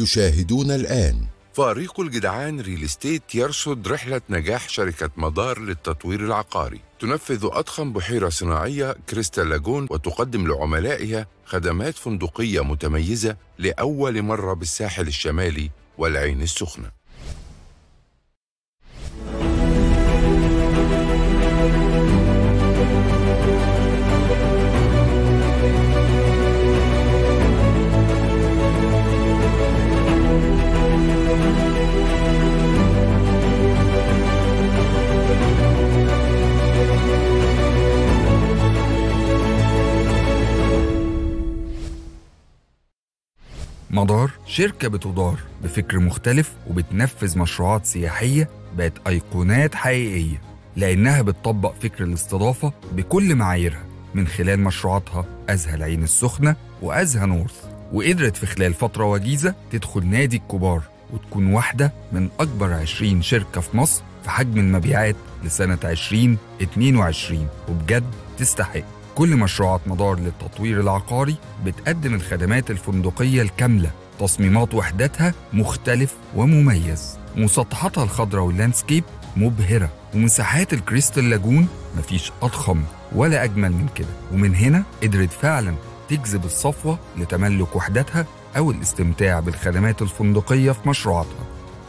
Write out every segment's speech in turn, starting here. تشاهدون الآن. فريق الجدعان ريل استيت يرصد رحلة نجاح شركة مدار للتطوير العقاري. تنفذ أضخم بحيرة صناعية كريستال لاجون وتقدم لعملائها خدمات فندقية متميزة لأول مرة بالساحل الشمالي والعين السخنة. مدار شركة بتدار بفكر مختلف وبتنفذ مشروعات سياحية بقت أيقونات حقيقية، لأنها بتطبق فكر الاستضافة بكل معاييرها من خلال مشروعاتها أزهى العين السخنة وأزهى نورث، وقدرت في خلال فترة وجيزة تدخل نادي الكبار وتكون واحدة من أكبر 20 شركة في مصر في حجم المبيعات لسنة 2022، وبجد تستحق. كل مشروعات مدار للتطوير العقاري بتقدم الخدمات الفندقية الكاملة، تصميمات وحداتها مختلف ومميز، مسطحاتها الخضراء واللاندسكيب مبهرة، ومساحات الكريستال لاجون مفيش أضخم ولا أجمل من كده. ومن هنا قدرت فعلا تجذب الصفوة لتملك وحداتها أو الاستمتاع بالخدمات الفندقية في مشروعاتها.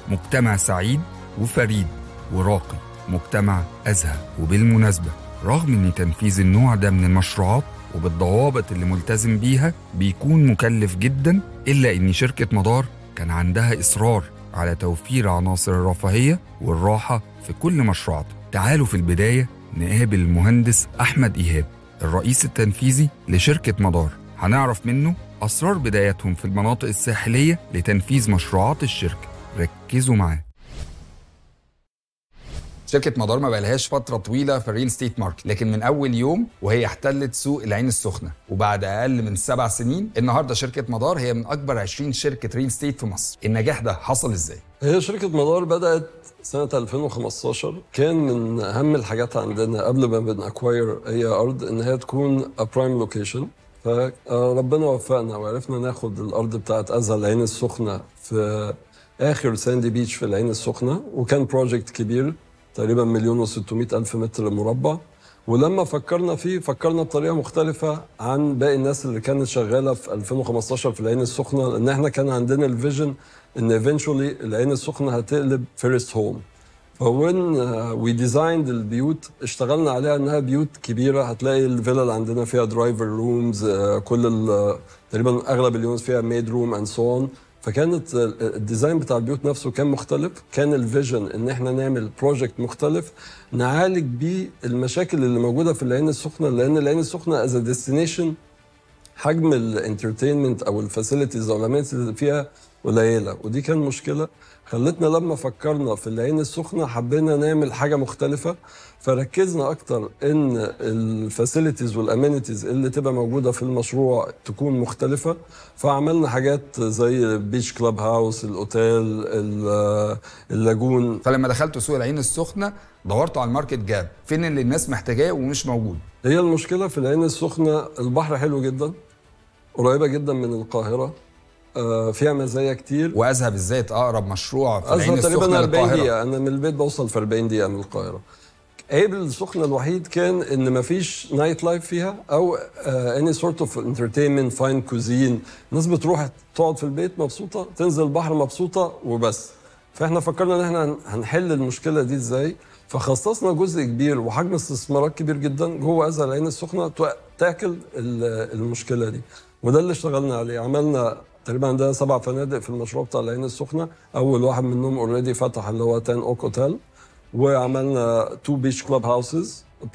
مجتمع سعيد وفريد وراقي مجتمع أزهى، وبالمناسبة رغم ان تنفيذ النوع ده من المشروعات وبالضوابط اللي ملتزم بيها بيكون مكلف جدا، الا ان شركة مدار كان عندها اصرار على توفير عناصر الرفاهية والراحة في كل مشروعات. تعالوا في البداية نقابل المهندس أحمد إيهاب الرئيس التنفيذي لشركة مدار، هنعرف منه اسرار بداياتهم في المناطق الساحلية لتنفيذ مشروعات الشركة. ركزوا معاه. شركة مدار ما بقالهاش فترة طويلة في الريل ستيت ماركت، لكن من أول يوم وهي احتلت سوق العين السخنة، وبعد أقل من 7 سنين النهاردة شركة مدار هي من أكبر 20 شركة ريل ستيت في مصر. النجاح ده حصل إزاي؟ هي شركة مدار بدأت سنة 2015، كان من أهم الحاجات عندنا قبل ما بنأكواير أي أرض إن هي تكون برايم لوكيشن، فربنا وفقنا وعرفنا ناخد الأرض بتاعت أزهى العين السخنة في آخر ساندي بيتش في العين السخنة، وكان بروجكت كبير تقريباً 1,600,000 متر مربع. ولما فكرنا فيه فكرنا بطريقة مختلفة عن باقي الناس اللي كانت شغالة في 2015 في العين السخنة، لأن احنا كان عندنا الفيجن إن ايفينشولي العين السخنة هتقلب فيرست هوم. فوين وي ديزايند البيوت اشتغلنا عليها إنها بيوت كبيرة، هتلاقي الفيلا اللي عندنا فيها درايفر رومز، كل تقريباً أغلب اليونز فيها ميد روم أند سو أون. فكانت الديزاين بتاع البيوت نفسه كان مختلف، كان الفيجن ان احنا نعمل بروجكت مختلف نعالج بيه المشاكل اللي موجوده في العين السخنه، لان العين السخنه از ديستنيشن حجم الانترتينمنت او الفاسيلتيز او الاماكن اللي فيها قليله، ودي كان مشكله خلتنا لما فكرنا في العين السخنه حبينا نعمل حاجه مختلفه، فركزنا اكتر ان الفاسيلتيز والامينيتيز اللي تبقى موجوده في المشروع تكون مختلفه. فعملنا حاجات زي بيتش كلاب هاوس، الاوتيل، اللاجون. فلما دخلتوا سوق العين السخنه دورتوا على الماركت جاب، فين اللي الناس محتاجاه ومش موجود؟ هي المشكله في العين السخنه البحر حلو جدا، قريبه جدا من القاهره، فيها مزايا كتير، وازهى بالذات اقرب مشروع في العين السخنه للقاهره، تقريبا 40 دقيقه، انا من البيت بوصل في 40 دقيقه من القاهره. عيب السخنه الوحيد كان ان مفيش نايت لايف فيها او اني سورت اوف انترتينمنت فاين كوزين، الناس بتروح تقعد في البيت مبسوطه، تنزل البحر مبسوطه وبس. فاحنا فكرنا ان احنا هنحل المشكله دي ازاي، فخصصنا جزء كبير وحجم استثمارات كبير جدا جوه ازهى العين السخنه تاكل المشكله دي، وده اللي اشتغلنا عليه. عملنا تقريبا عندنا 7 فنادق في المشروع بتاع العين السخنه، اول واحد منهم اوريدي فتح اللي هو تان أوك اوتيل، وعملنا 2 beach club houses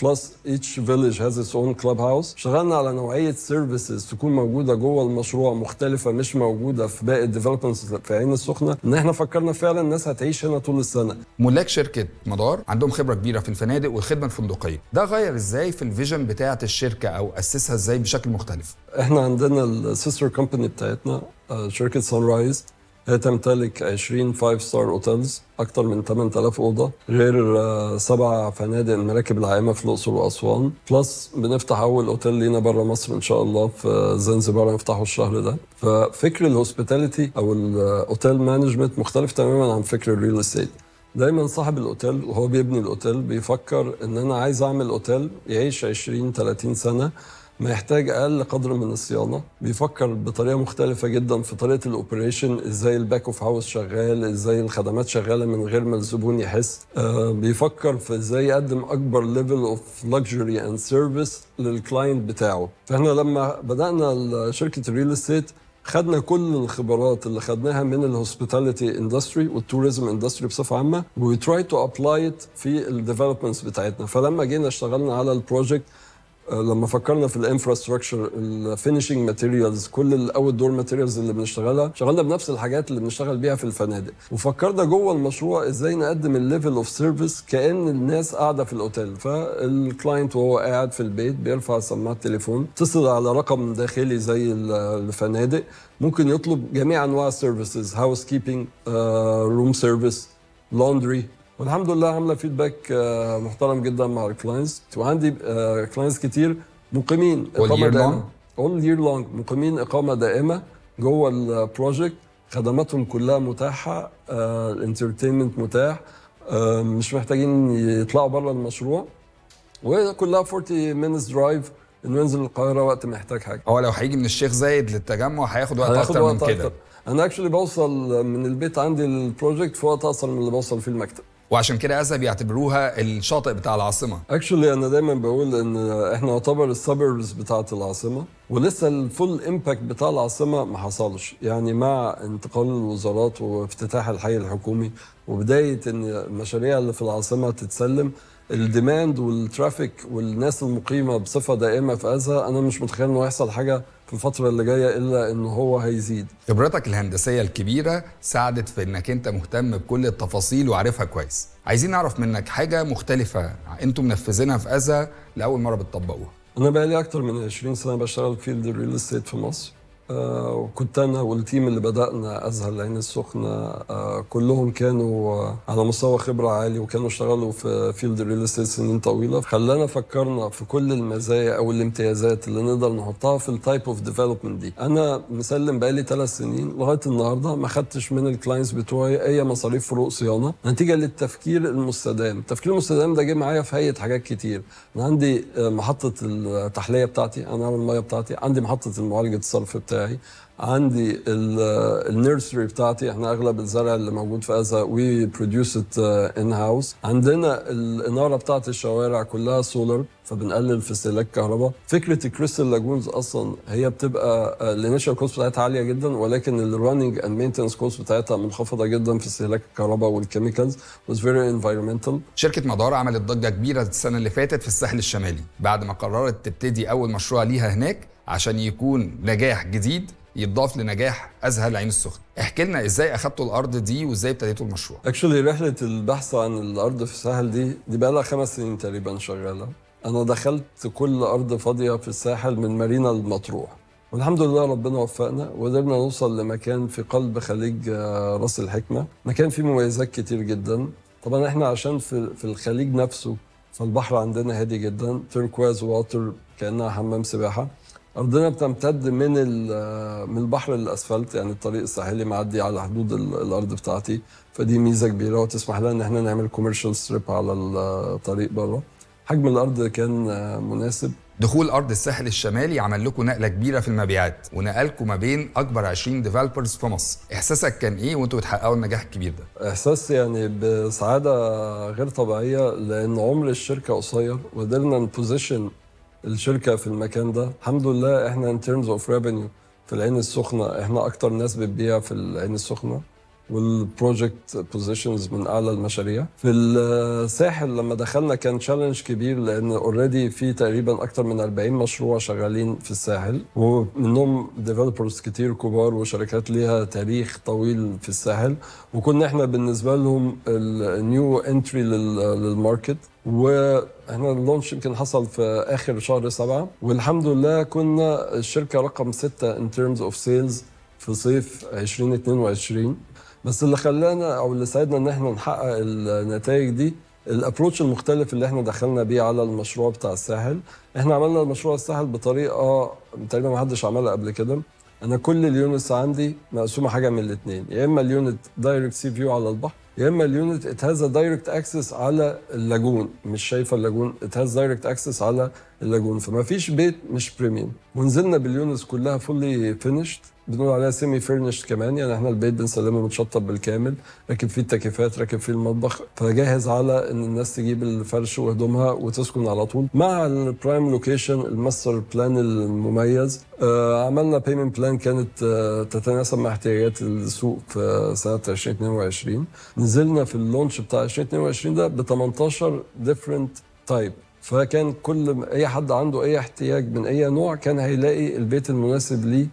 بلس each village has its own club house. اشتغلنا على نوعيه سيرفيسز تكون موجوده جوه المشروع مختلفه مش موجوده في باقي الديفلوبمنتس في العين السخنه، ان احنا فكرنا فعلا الناس هتعيش هنا طول السنه. ملاك شركه مدار عندهم خبره كبيره في الفنادق والخدمه الفندقيه، ده غير ازاي في الفيجن بتاعه الشركه او اسسها ازاي بشكل مختلف؟ احنا عندنا السيستر كومباني بتاعتنا شركه سن رايز، هي تمتلك 20 5-star اوتيلز، اكثر من 8000 اوضه، غير 7 فنادق المراكب العائمه في الاقصر واسوان، بلس بنفتح اول اوتيل لينا بره مصر ان شاء الله في زنزبار، هنفتحه الشهر ده. ففكر الهوسبيتاليتي او الاوتيل مانجمنت مختلف تماما عن فكر الريل استيت. دايما صاحب الاوتيل وهو بيبني الاوتيل بيفكر ان انا عايز اعمل اوتيل يعيش 20-30 سنه، ما يحتاج اقل قدر من الصيانه، بيفكر بطريقه مختلفه جدا في طريقه الاوبريشن، ازاي الباك اوف هاوس شغال، ازاي الخدمات شغاله من غير ما الزبون يحس، بيفكر في ازاي يقدم اكبر ليفل اوف لاكجري اند سيرفيس للكلاينت بتاعه. فاحنا لما بدانا شركه الريل استيت خدنا كل الخبرات اللي خدناها من الهوسبيتاليتي اندستري والتوريزم اندستري بصفه عامه، وي تراي تو ابلاي ات في الديفلوبمنتس بتاعتنا. فلما جينا اشتغلنا على البروجكت، لما فكرنا في الانفراستراكشر، الفينيشنج ماتيريالز، كل الاوت دور ماتيريالز اللي بنشتغلها، اشتغلنا بنفس الحاجات اللي بنشتغل بيها في الفنادق، وفكرنا جوه المشروع ازاي نقدم الليفل اوف سيرفيس كأن الناس قاعده في الاوتيل. فالكلاينت وهو قاعد في البيت بيرفع سماعه التليفون، اتصل على رقم داخلي زي الفنادق، ممكن يطلب جميع انواع السيرفيسز، هاوس كيبنج، روم سيرفيس، لاندري، والحمد لله عامله فيدباك محترم جدا مع الكلاينتس. وعندي كلاينتس كتير مقيمين اقامه دائمه all year long، مقيمين اقامه دائمه جوه البروجكت، خدماتهم كلها متاحه، الانترتينمنت متاح، مش محتاجين يطلعوا بره المشروع، وكلها 40 minutes drive انه ينزل القاهره وقت ما يحتاج حاجه. هو لو هيجي من الشيخ زايد للتجمع هياخد وقت اكتر من كده. انا اكشلي بوصل من البيت عندي للبروجكت في وقت اقصر من اللي بوصل فيه المكتب، وعشان كده أزهى بيعتبروها الشاطئ بتاع العاصمه. اكشولي انا دايما بقول ان احنا نعتبر السبرز بتاعه العاصمه، ولسه الفول امباكت بتاع العاصمه ما حصلش. يعني مع انتقال الوزارات وافتتاح الحي الحكومي وبدايه ان المشاريع اللي في العاصمه تتسلم، الديماند والترافيك والناس المقيمه بصفه دائمه في أزهى، انا مش متخيل انه هيحصل حاجه في الفترة اللي جاية إلا إنه هو هيزيد. خبرتك الهندسية الكبيرة ساعدت في إنك أنت مهتم بكل التفاصيل وعارفها كويس. عايزين نعرف منك حاجة مختلفة أنتم منفذينها في أزهى لأول مرة بتطبقوها. أنا بقالي أكتر من 20 سنة بشتغل في فيلد الريل استيت في مصر، وكنت أنا والتيم اللي بدأنا أزهى العين السخنة كلهم كانوا على مستوى خبرة عالي، وكانوا اشتغلوا في فيلد الريل استيت سنين طويلة، خلانا فكرنا في كل المزايا أو الامتيازات اللي نقدر نحطها في التايب أوف ديفلوبمنت دي. أنا مسلم بقالي 3 سنين لغاية النهاردة ما خدتش من الكلاينتس بتوعي أي مصاريف فروق صيانة نتيجة للتفكير المستدام. التفكير المستدام ده جه معايا في هيئة حاجات كتير. أنا عندي محطة التحلية بتاعتي، أنا عامل المية بتاعتي، عندي محطة المعالجة الصرف بتاعتي. عندي النيرسري بتاعتي، احنا اغلب الزرع اللي موجود في أزهى وي بروديوس ات ان هاوس، عندنا الاناره بتاعت الشوارع كلها سولار، فبنقلل في استهلاك الكهرباء. فكره كريستال لاجونز اصلا هي بتبقى الانيشال كوست بتاعتها عاليه جدا، ولكن الرننج اند مينتنس كوست بتاعتها منخفضه جدا في استهلاك الكهرباء والكيميكالز، واز فيري انفايرمنتال. شركه مدار عملت ضجه كبيره السنه اللي فاتت في الساحل الشمالي بعد ما قررت تبتدي اول مشروع ليها هناك عشان يكون نجاح جديد يتضاف لنجاح أزهى العين السخنة. احكي لنا ازاي اخدتوا الارض دي وازاي ابتديتوا المشروع. اكشولي رحله البحث عن الارض في الساحل دي بقى لها 5 سنين تقريبا شغاله. انا دخلت كل ارض فاضيه في الساحل من مارينا المطروح، والحمد لله ربنا وفقنا وقدرنا نوصل لمكان في قلب خليج رأس الحكمه، مكان فيه مميزات كتير جدا. طبعا احنا عشان في الخليج نفسه، فالبحر عندنا هادي جدا، تيركواز ووتر كانها حمام سباحه. أرضنا بتمتد من البحر للأسفلت، يعني الطريق الساحلي معدي على حدود الأرض بتاعتي، فدي ميزة كبيرة وتسمح لنا إن احنا نعمل كوميرشال ستريب على الطريق بره. حجم الأرض كان مناسب. دخول أرض الساحل الشمالي عمل لكم نقلة كبيرة في المبيعات ونقلكم ما بين أكبر 20 ديفلوبرز في مصر. إحساسك كان إيه وأنتوا بتحققوا النجاح الكبير ده؟ إحساس يعني بسعادة غير طبيعية، لأن عمر الشركة قصير وقدرنا نبوزيشن الشركه في المكان ده. الحمد لله احنا ان تيرمز اوف ريفينيو في العين السخنه احنا اكتر ناس بتبيع في العين السخنه، والبروجكت بوزيشنز من اعلى المشاريع. في الساحل لما دخلنا كان تشالنج كبير، لان اوريدي في تقريبا اكتر من 40 مشروع شغالين في الساحل، ومنهم ديفلوبرز كتير كبار وشركات ليها تاريخ طويل في الساحل، وكنا احنا بالنسبه لهم النيو انتري للماركت. واحنا اللونش يمكن حصل في اخر شهر 7، والحمد لله كنا الشركه رقم 6 in terms of sales في صيف 2022. بس اللي خلانا او اللي ساعدنا ان احنا نحقق النتائج دي الابروتش المختلف اللي احنا دخلنا بيه على المشروع بتاع الساحل. احنا عملنا المشروع الساحل بطريقه تقريبا ما حدش عملها قبل كده. انا كل اليونتس عندي مقسومه حاجه من الاثنين، يا اما اليونت دايركت سي فيو على البحر، يا اما اليونت ات هاز دايركت اكسس على اللاجون، مش شايفه اللاجون، ات هاز دايركت اكسس على اللاجون، فما فيش بيت مش بريميوم. ونزلنا باليونتس كلها فولي فينيشد، بنقول عليها سيمي فيرنشد كمان، يعني احنا البيت بنسلمه متشطب بالكامل، راكب فيه التكييفات، راكب فيه المطبخ، فجاهز على ان الناس تجيب الفرش وهدومها وتسكن على طول. مع البرايم لوكيشن الماستر بلان المميز، عملنا بيمنت بلان كانت تتناسب مع احتياجات السوق في سنه 2022. نزلنا في اللونش بتاع 2022 ده ب 18 ديفرنت تايب، فكان كل اي حد عنده اي احتياج من اي نوع كان هيلاقي البيت المناسب ليه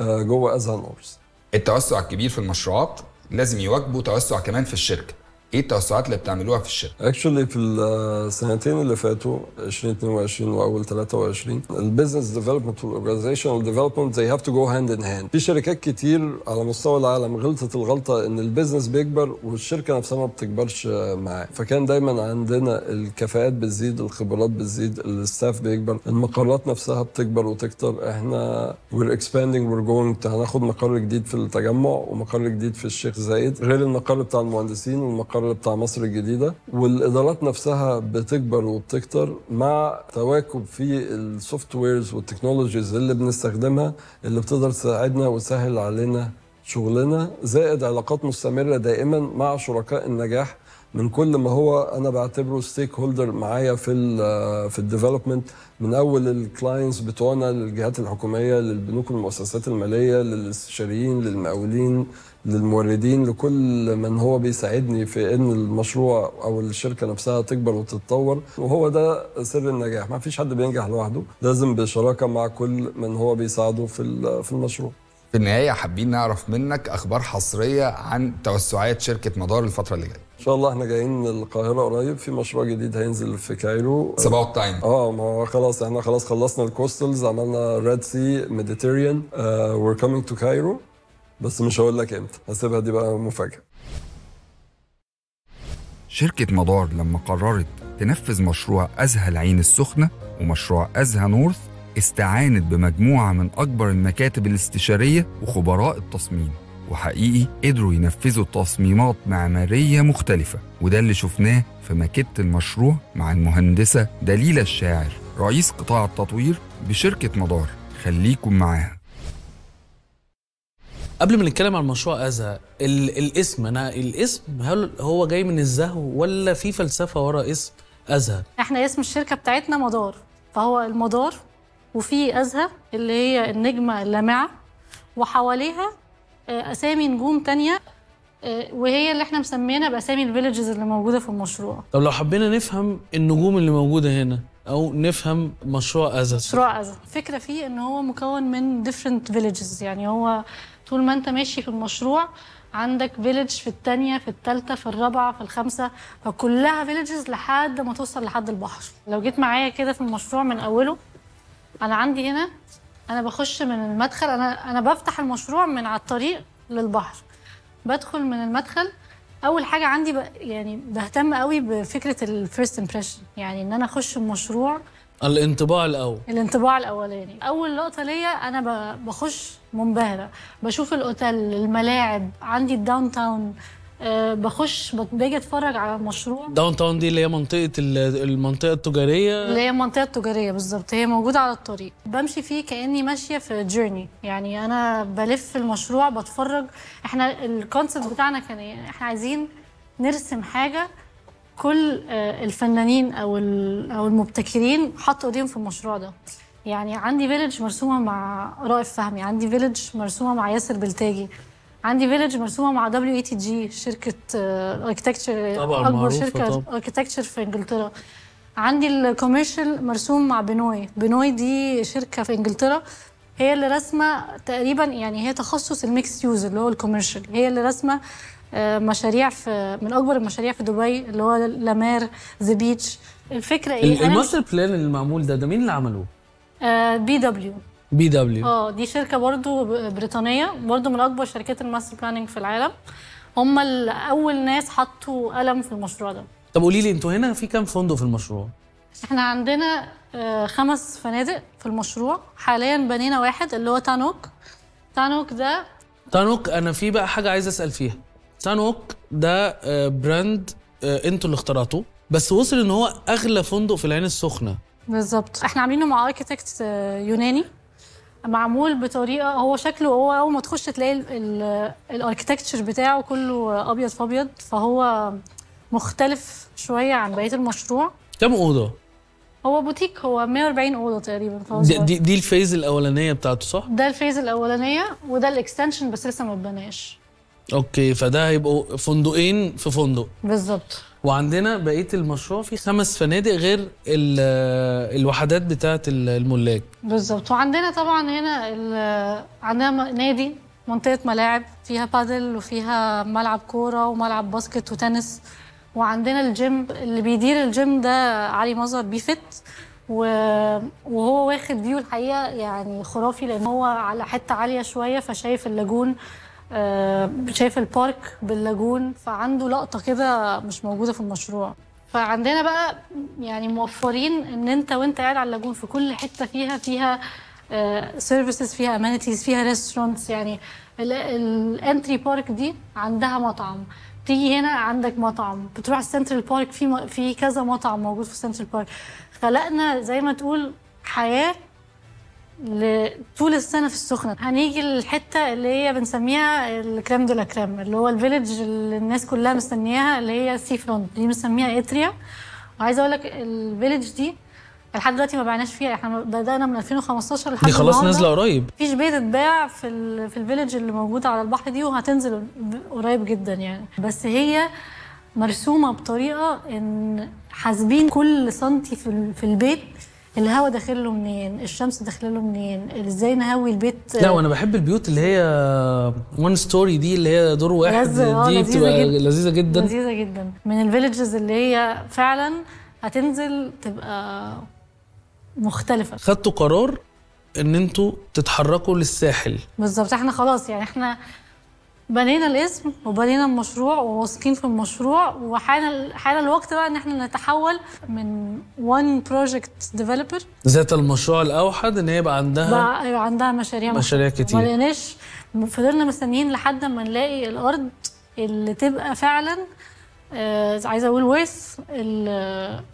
جوه أزهى نورث. التوسع الكبير في المشروعات لازم يواكبه توسع كمان في الشركه. ايه التوسعات اللي بتعملوها في الشركه؟ اكشولي في السنتين اللي فاتوا 2022 واول 23 البيزنس ديفلوبمنت والاورجانيزيشنال ديفلوبمنت زي هاف تو جو هاند ان هاند. في شركات كتير على مستوى العالم غلطت الغلطه ان البيزنس بيكبر والشركه نفسها ما بتكبرش معاه، فكان دايما عندنا الكفاءات بتزيد، الخبرات بتزيد، الستاف بيكبر، المقرات نفسها بتكبر وتكتر. احنا وير اكسباندينج وير جوينج، هناخد مقر جديد في التجمع ومقر جديد في الشيخ زايد غير المقر بتاع المهندسين والمقر بتاع مصر الجديدة، والإدارات نفسها بتكبر وبتكتر مع تواكب في السوفت ويرز والتكنولوجيز اللي بنستخدمها اللي بتقدر تساعدنا وتسهل علينا شغلنا، زائد علاقات مستمرة دائما مع شركاء النجاح من كل ما هو انا بعتبره ستيك هولدر معايا في الديفلوبمنت، من اول الكلاينتس بتوعنا للجهات الحكوميه للبنوك والمؤسسات الماليه للاستشاريين للمقاولين للموردين لكل من هو بيساعدني في ان المشروع او الشركه نفسها تكبر وتتطور. وهو ده سر النجاح، ما فيش حد بينجح لوحده، لازم بشراكه مع كل من هو بيساعده في المشروع. في النهايه حابين نعرف منك اخبار حصريه عن توسعات شركه مدار الفتره اللي جايه. ان شاء الله احنا جايين القاهره قريب في مشروع جديد هينزل في كايرو. سباوت تايم ما هو خلاص احنا خلصنا الكوستلز، عملنا ريد سي ميديتيريان، وير كامينج تو كايرو، بس مش هقول لك امتى، هسيبها دي بقى مفاجاه. شركه مدار لما قررت تنفذ مشروع أزهى العين السخنه ومشروع أزهى نورث استعانت بمجموعه من اكبر المكاتب الاستشاريه وخبراء التصميم، وحقيقي قدروا ينفذوا تصميمات معمارية مختلفة، وده اللي شفناه في ماكيت المشروع مع المهندسة دليلة الشاعر رئيس قطاع التطوير بشركة مدار. خليكم معاها. قبل ما نتكلم عن مشروع أزهى، الاسم، أنا الاسم هل هو جاي من الزهو ولا في فلسفة ورا اسم أزهى؟ احنا اسم الشركة بتاعتنا مدار، فهو المدار وفي أزهى اللي هي النجمة اللامعة وحواليها اسامي نجوم تانية، وهي اللي احنا مسمينا باسامي الفيليجز اللي موجوده في المشروع. طب لو حبينا نفهم النجوم اللي موجوده هنا او نفهم مشروع أزهى. مشروع أزهى الفكره فيه ان هو مكون من different villages، يعني هو طول ما انت ماشي في المشروع عندك فيليج في الثانيه في الثالثه في الرابعه في الخامسه، فكلها فيليجز لحد ما توصل لحد البحر. لو جيت معايا كده في المشروع من اوله، انا عندي هنا أنا بخش من المدخل، أنا بفتح المشروع من على الطريق للبحر، بدخل من المدخل. أول حاجة عندي يعني بهتم قوي بفكرة الفيرست امبريشن، يعني إن أنا أخش المشروع الانطباع الأول، الانطباع الأولاني. أول لقطة ليا أنا بخش منبهرة، بشوف الأوتيل، الملاعب، عندي الداون تاون، بخش باجي اتفرج على المشروع. داون تاون دي اللي هي المنطقه التجاريه، اللي هي المنطقه التجاريه بالظبط، هي موجوده على الطريق، بمشي فيه كاني ماشيه في جيرني، يعني انا بلف المشروع بتفرج. احنا الكونسبت بتاعنا كان احنا عايزين نرسم حاجه كل الفنانين او المبتكرين حطوا ايديهم في المشروع ده. يعني عندي فيليج مرسومه مع رائف فهمي، عندي فيليج مرسومه مع ياسر بلتاجي، عندي فيليج مرسومه مع دبليو آي تي جي شركه اركتكتشر، اكبر شركه اركتكتشر في انجلترا. عندي الكوميرشال مرسوم مع بنوي دي شركه في انجلترا، هي اللي رسمه تقريبا، يعني هي تخصص الميكس يوز اللي هو الكوميرشال، هي اللي رسمه مشاريع في من اكبر المشاريع في دبي اللي هو لا مير ذا بيتش. الفكره ايه الماستر بلان اللي معمول ده مين اللي عمله؟ بي دبليو بي دبليو. دي شركه برضو بريطانيه، برضو من اكبر شركات الماستر بلاننج في العالم. هم اول ناس حطوا قلم في المشروع ده. طب قولي لي انتوا هنا في كام فندق في المشروع؟ احنا عندنا 5 فنادق في المشروع، حاليا بنينا واحد اللي هو تان أوك. تان أوك ده انا في بقى حاجه عايز اسال فيها. تان أوك ده براند انتوا اللي اخترعتوه، بس وصل ان هو اغلى فندق في العين السخنه. بالظبط، احنا عاملينه مع اركيتكت يوناني، معمول بطريقه هو شكله، هو اول ما تخش تلاقي الاركيتكتشر بتاعه كله ابيض في ابيض، فهو مختلف شويه عن بقيه المشروع. كم اوضه؟ هو بوتيك، هو 140 اوضه تقريبا. دي الفيز الاولانيه بتاعته صح؟ ده الفيز الاولانيه وده الاكستنشن بس لسه ما اتبناش. اوكي، فده هيبقوا فندقين في فندق. بالظبط. وعندنا بقيه المشروع في 5 فنادق غير الوحدات بتاعه الملاك. بالظبط. وعندنا طبعا هنا عندنا نادي، منطقه ملاعب فيها بادل وفيها ملعب كوره وملعب باسكت وتنس، وعندنا الجيم اللي بيدير الجيم ده علي مظهر بيفت، وهو واخد فيو الحقيقه يعني خرافي، لان هو على حته عاليه شويه فشايف اللاجون، شايف البارك باللاجون، فعنده لقطه كده مش موجوده في المشروع. فعندنا بقى يعني موفرين ان انت وانت قاعد على اللاجون في كل حته فيها سيرفيسز، فيها امانيتيز، فيها ريستورانتس. يعني الانتري بارك دي عندها مطعم، تيجي هنا عندك مطعم، بتروح السنترال بارك في كذا مطعم موجود في السنترال بارك. خلقنا زي ما تقول حياه لطول السنه في السخنه. هنيجي الحته اللي هي بنسميها الكريم دو لا كريم، اللي هو الفيلج اللي الناس كلها مستنياها، اللي هي سي فرونت، دي بنسميها اتريا. وعايز اقول لك الفيلج دي لحد دلوقتي ما بعناش فيها، احنا بدانا من 2015 لحد دي خلاص نازله قريب. مفيش بيت اتباع في الفيلج اللي موجوده على البحر دي، وهتنزل قريب جدا يعني. بس هي مرسومه بطريقه ان حاسبين كل سنتي في البيت، الهوا داخل له منين، الشمس داخل له منين، ازاي نهوي البيت. لا وانا بحب البيوت اللي هي 1 ستوري دي، اللي هي دور واحد دي بتبقى لذيذه جدا، لذيذه جدا. من الفيلجز اللي هي فعلا هتنزل تبقى مختلفه. خدتوا قرار ان انتوا تتحركوا للساحل. بالظبط، احنا خلاص يعني احنا بنينا الاسم وبنينا المشروع وواثقين في المشروع، وحان الوقت بقى ان احنا نتحول من 1 بروجكت ديفلوبر ذات المشروع الاوحد ان هي يبقى عندها مشاريع كتير. ما لقيناش، فضلنا مستنيين لحد ما نلاقي الارض اللي تبقى فعلا عايزه اقول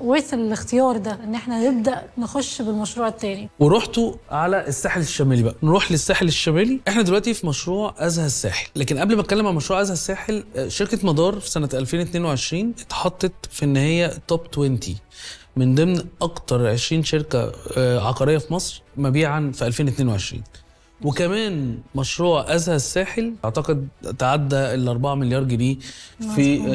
ورث الاختيار ده، ان احنا نبدا نخش بالمشروع التاني. ورحتوا على الساحل الشمالي بقى. نروح للساحل الشمالي. احنا دلوقتي في مشروع أزهى الساحل، لكن قبل ما اتكلم عن مشروع أزهى الساحل، شركه مدار في سنه 2022 اتحطت في ان هي توب 20 من ضمن اكتر 20 شركه عقاريه في مصر مبيعا في 2022، وكمان مشروع أزهى الساحل أعتقد تعدى 4 مليار جنيه في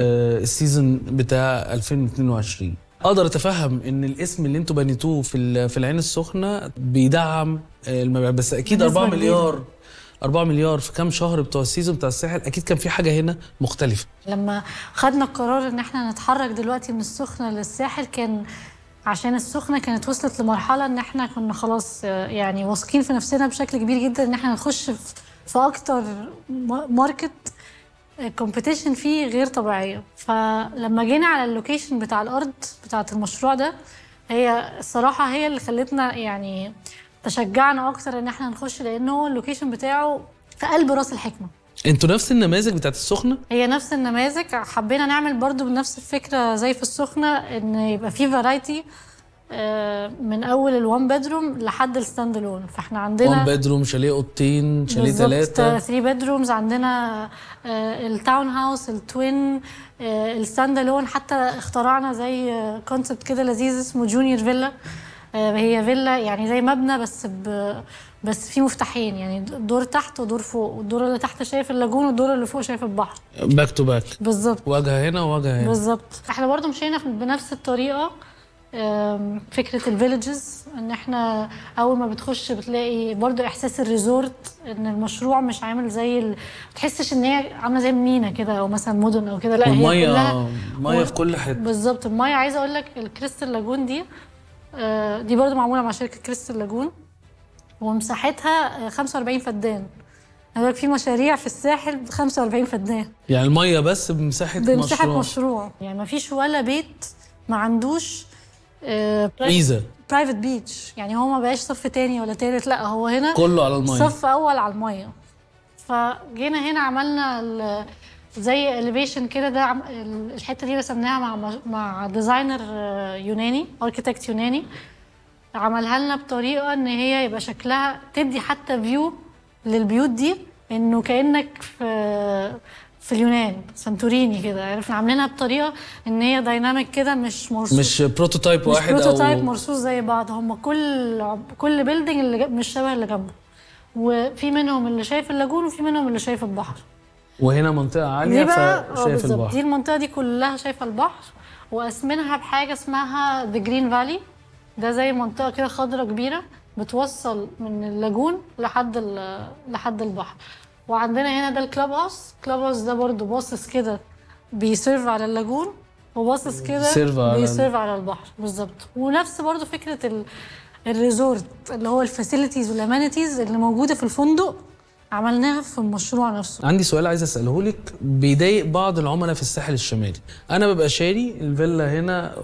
السيزون بتاع 2022. أقدر أتفهم إن الاسم اللي أنتوا بنيتوه في العين السخنة بيدعم المبيع، بس أكيد 4 مليار في كام شهر بتوع السيزون بتاع الساحل، أكيد كان في حاجة هنا مختلفة. لما خدنا القرار إن إحنا نتحرك دلوقتي من السخنة للساحل، كان عشان السخنه كانت وصلت لمرحله ان احنا كنا خلاص يعني واثقين في نفسنا بشكل كبير جدا ان احنا نخش في اكتر ماركت الكومبيتيشن فيه غير طبيعيه. فلما جينا على اللوكيشن بتاع الارض بتاعه المشروع ده، هي الصراحه هي اللي خلتنا يعني تشجعنا اكتر ان احنا نخش، لانه اللوكيشن بتاعه في قلب راس الحكمه. انتوا نفس النماذج بتاعت السخنه؟ هي نفس النماذج، حبينا نعمل برضو بنفس الفكره زي في السخنه، ان يبقى في فرايتي من اول الوان بيدروم لحد الستاند الون. فاحنا عندنا وان بيدروم، شاليه اوضتين، شاليه 3، 3 بيدرومز، عندنا التاون هاوس، التوين، الستاند الون. حتى اخترعنا زي كونسبت كده لذيذ اسمه جونيور فيلا. هي فيلا يعني زي مبنى بس في مفتاحين، يعني دور تحت ودور فوق، والدور اللي تحت شايف اللاجون والدور اللي فوق شايف البحر، باك تو باك. بالظبط، واجهه هنا وواجهه هنا. بالظبط. احنا برضو مشينا بنفس الطريقه، فكره الفيليجز، ان احنا اول ما بتخش بتلاقي برضو احساس الريزورت، ان المشروع مش عامل زي ما تحسش ان هي عامله زي مينا كده او مثلا مدن او كده، لا هي كلها ميه في كل حته. بالظبط. الميه عايزه اقول لك الكريستال لاجون دي برضو معموله مع شركه كريستال لاجون، ومساحتها 45 فدان. هناك في مشاريع في الساحل ب 45 فدان، يعني الميه بس بمساحه مشروع، بمساحه مشروع. يعني ما فيش ولا بيت ما عندوش ميزه برايفت بيتش، يعني هو ما بقاش صف تاني ولا تالت، لا هو هنا كله على الميه، صف اول على الميه. فجينا هنا عملنا زي اليفيشن كده، ده الحته دي رسمناها مع ديزاينر يوناني، اركيتكت يوناني، عملها لنا بطريقه ان هي يبقى شكلها تدي حتى فيو للبيوت دي، انه كانك في اليونان سانتوريني كده، عرفنا عاملينها بطريقه ان هي دايناميك كده، مش مرصوص، مش بروتوتايب واحد، مش بروتوتايب أو مرصوص زي بعض. هم كل بيلدينج اللي مش شبه اللي جنبه، وفي منهم اللي شايف اللاجون وفي منهم اللي شايف البحر، وهنا منطقه عاليه فشايف البحر. دي المنطقه دي كلها شايفه البحر، واسمنها بحاجه اسمها ذا جرين فالي، ده زي منطقه كده خضراء كبيره بتوصل من اللاجون لحد البحر. وعندنا هنا ده الكلاب هاوس، الكلاب هاوس ده برضه باصص كده بيسيرف على اللاجون، وباصص كده بيسيرف على البحر بالظبط. ونفس برضه فكره الريزورت اللي هو الفاسيلتيز والامانيتيز اللي موجوده في الفندق عملناها في المشروع نفسه. عندي سؤال عايز اساله لك، بيضايق بعض العملاء في الساحل الشمالي، انا ببقى شاري الفيلا هنا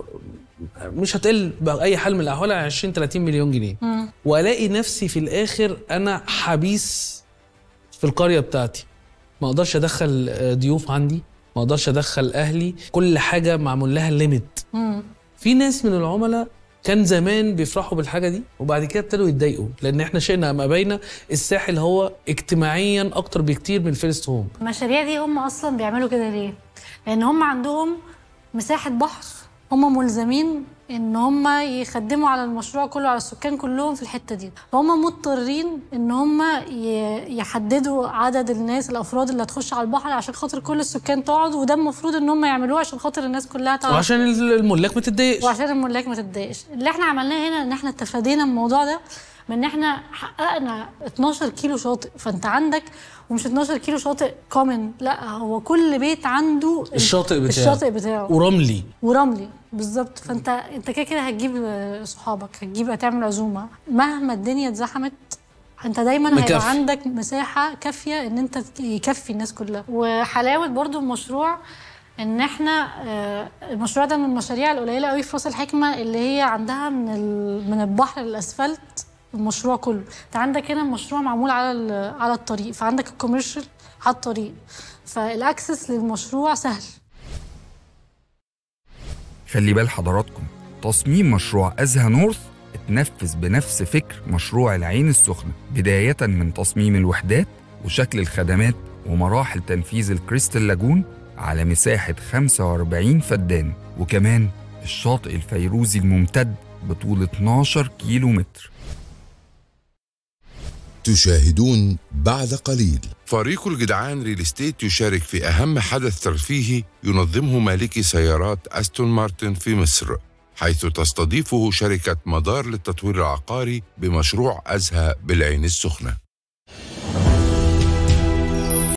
مش هتقل باي حال من الاحوال على 20-30 مليون جنيه، والاقي نفسي في الاخر انا حبيس في القريه بتاعتي، ما اقدرش ادخل ضيوف عندي، ما اقدرش ادخل اهلي، كل حاجه معمول لها ليميت. في ناس من العملاء كان زمان بيفرحوا بالحاجه دي وبعد كده ابتدوا يتضايقوا، لان احنا شئنا ما بين الساحل هو اجتماعيا اكتر بكتير من الفيرست هوم. المشاريع دي هم اصلا بيعملوا كده ليه؟ لان هم عندهم مساحه بحر، هم ملزمين ان هم يخدموا على المشروع كله، على السكان كلهم في الحته دي، فهم مضطرين ان هم يحددوا عدد الناس، الافراد اللي هتخش على البحر عشان خاطر كل السكان تقعد، وده المفروض ان هم يعملوه عشان خاطر الناس كلها تقعد، وعشان الملاك ما تتضايقش. اللي احنا عملناه هنا ان احنا تفادينا الموضوع ده، من ان احنا حققنا 12 كيلو شاطئ. فانت عندك ومش 12 كيلو شاطئ كومن، لا هو كل بيت عنده الشاطئ بتاعه ورملي بالظبط. فانت كده كده هتجيب صحابك، هتعمل عزومه، مهما الدنيا اتزحمت انت دايما هيبقى عندك مساحه كافيه ان انت يكفي الناس كلها. وحلاوه برضو المشروع ان احنا المشروع ده من المشاريع القليله قوي في راس الحكمه اللي هي عندها من البحر للاسفلت المشروع كله. انت عندك هنا المشروع معمول على الطريق، فعندك الكوميرشال على الطريق، فالاكسس للمشروع سهل. خلي بال حضراتكم، تصميم مشروع أزهى نورث اتنفذ بنفس فكر مشروع العين السخنة، بداية من تصميم الوحدات وشكل الخدمات ومراحل تنفيذ الكريستال لاجون على مساحة 45 فدان، وكمان الشاطئ الفيروزي الممتد بطول 12 كيلو متر. تشاهدون بعد قليل. فريق الجدعان ريل استيت يشارك في أهم حدث ترفيهي ينظمه مالكي سيارات أستون مارتن في مصر، حيث تستضيفه شركة مدار للتطوير العقاري بمشروع أزهى بالعين السخنة.